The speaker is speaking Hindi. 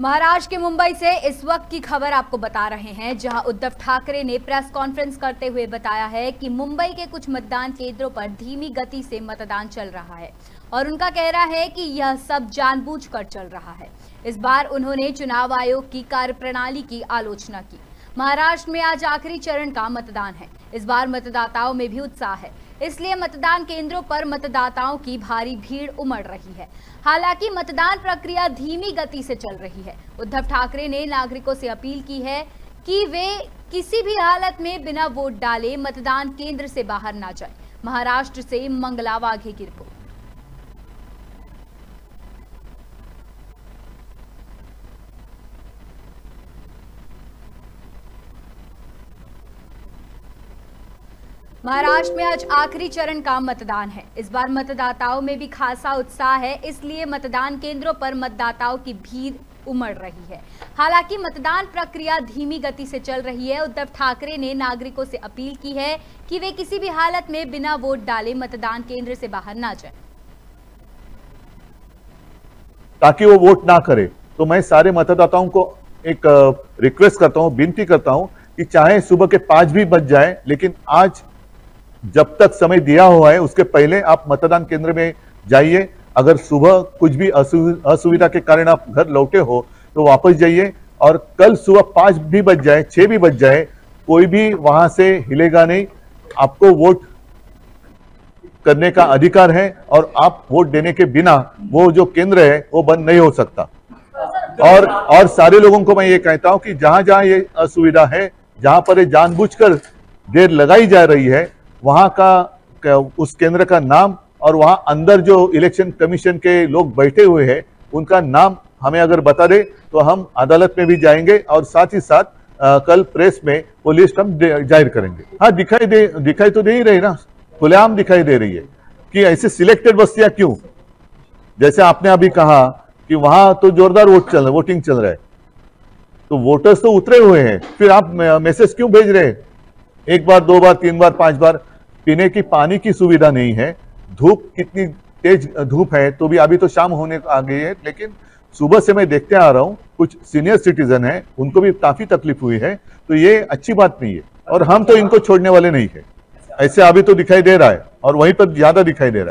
महाराष्ट्र के मुंबई से इस वक्त की खबर आपको बता रहे हैं, जहां उद्धव ठाकरे ने प्रेस कॉन्फ्रेंस करते हुए बताया है कि मुंबई के कुछ मतदान केंद्रों पर धीमी गति से मतदान चल रहा है और उनका कहना है कि यह सब जानबूझकर चल रहा है। इस बार उन्होंने चुनाव आयोग की कार्यप्रणाली की आलोचना की। महाराष्ट्र में आज आखिरी चरण का मतदान है। इस बार मतदाताओं में भी उत्साह है, इसलिए मतदान केंद्रों पर मतदाताओं की भारी भीड़ उमड़ रही है। हालांकि मतदान प्रक्रिया धीमी गति से चल रही है। उद्धव ठाकरे ने नागरिकों से अपील की है कि वे किसी भी हालत में बिना वोट डाले मतदान केंद्र से बाहर ना जाएं। महाराष्ट्र से मंगला वाघेकर की रिपोर्ट। महाराष्ट्र में आज आखिरी चरण का मतदान है। इस बार मतदाताओं में भी खासा उत्साह है, इसलिए मतदान केंद्रों पर मतदाताओं की भीड़ उमड़ रही है। हालांकि मतदान प्रक्रिया धीमी गति से चल रही है। उद्धव ठाकरे ने नागरिकों से अपील की है कि वे किसी भी हालत में बिना वोट डाले मतदान केंद्र से बाहर ना जाएं, ताकि वो वोट ना करे। तो मैं सारे मतदाताओं को एक रिक्वेस्ट करता हूँ, विनती करता हूँ कि चाहे सुबह के 5 भी बज जाए, लेकिन आज जब तक समय दिया हुआ है उसके पहले आप मतदान केंद्र में जाइए। अगर सुबह कुछ भी असुविधा के कारण आप घर लौटे हो तो वापस जाइए, और कल सुबह 5 भी बज जाए, 6 भी बज जाए, कोई भी वहां से हिलेगा नहीं। आपको वोट करने का अधिकार है और आप वोट देने के बिना वो जो केंद्र है वो बंद नहीं हो सकता। और सारे लोगों को मैं ये कहता हूँ कि जहां जहां ये असुविधा है, जहां पर जानबूझकर देर लगाई जा रही है, वहाँ का उस केंद्र का नाम और वहाँ अंदर जो इलेक्शन कमीशन के लोग बैठे हुए हैं उनका नाम हमें अगर बता दे तो हम अदालत में भी जाएंगे, और साथ ही साथ कल प्रेस में वो लिस्ट हम जाहिर करेंगे। हाँ, दिखाई तो दे ही रही ना, खुलेआम दिखाई दे रही है कि ऐसे सिलेक्टेड बस्तियां क्यों, जैसे आपने अभी कहा कि वहाँ तो जोरदार वोटिंग चल रहा है, तो वोटर्स तो उतरे हुए हैं, फिर आप मैसेज क्यों भेज रहे हैं? 1 बार 2 बार 3 बार 5 बार पीने की पानी की सुविधा नहीं है। धूप कितनी तेज धूप है, तो भी अभी तो शाम होने आ गई है, लेकिन सुबह से मैं देखते आ रहा हूँ कुछ सीनियर सिटीजन हैं, उनको भी काफी तकलीफ हुई है, तो ये अच्छी बात नहीं है और हम तो इनको छोड़ने वाले नहीं है। ऐसे अभी तो दिखाई दे रहा है और वहीं पर ज्यादा दिखाई दे रहा है।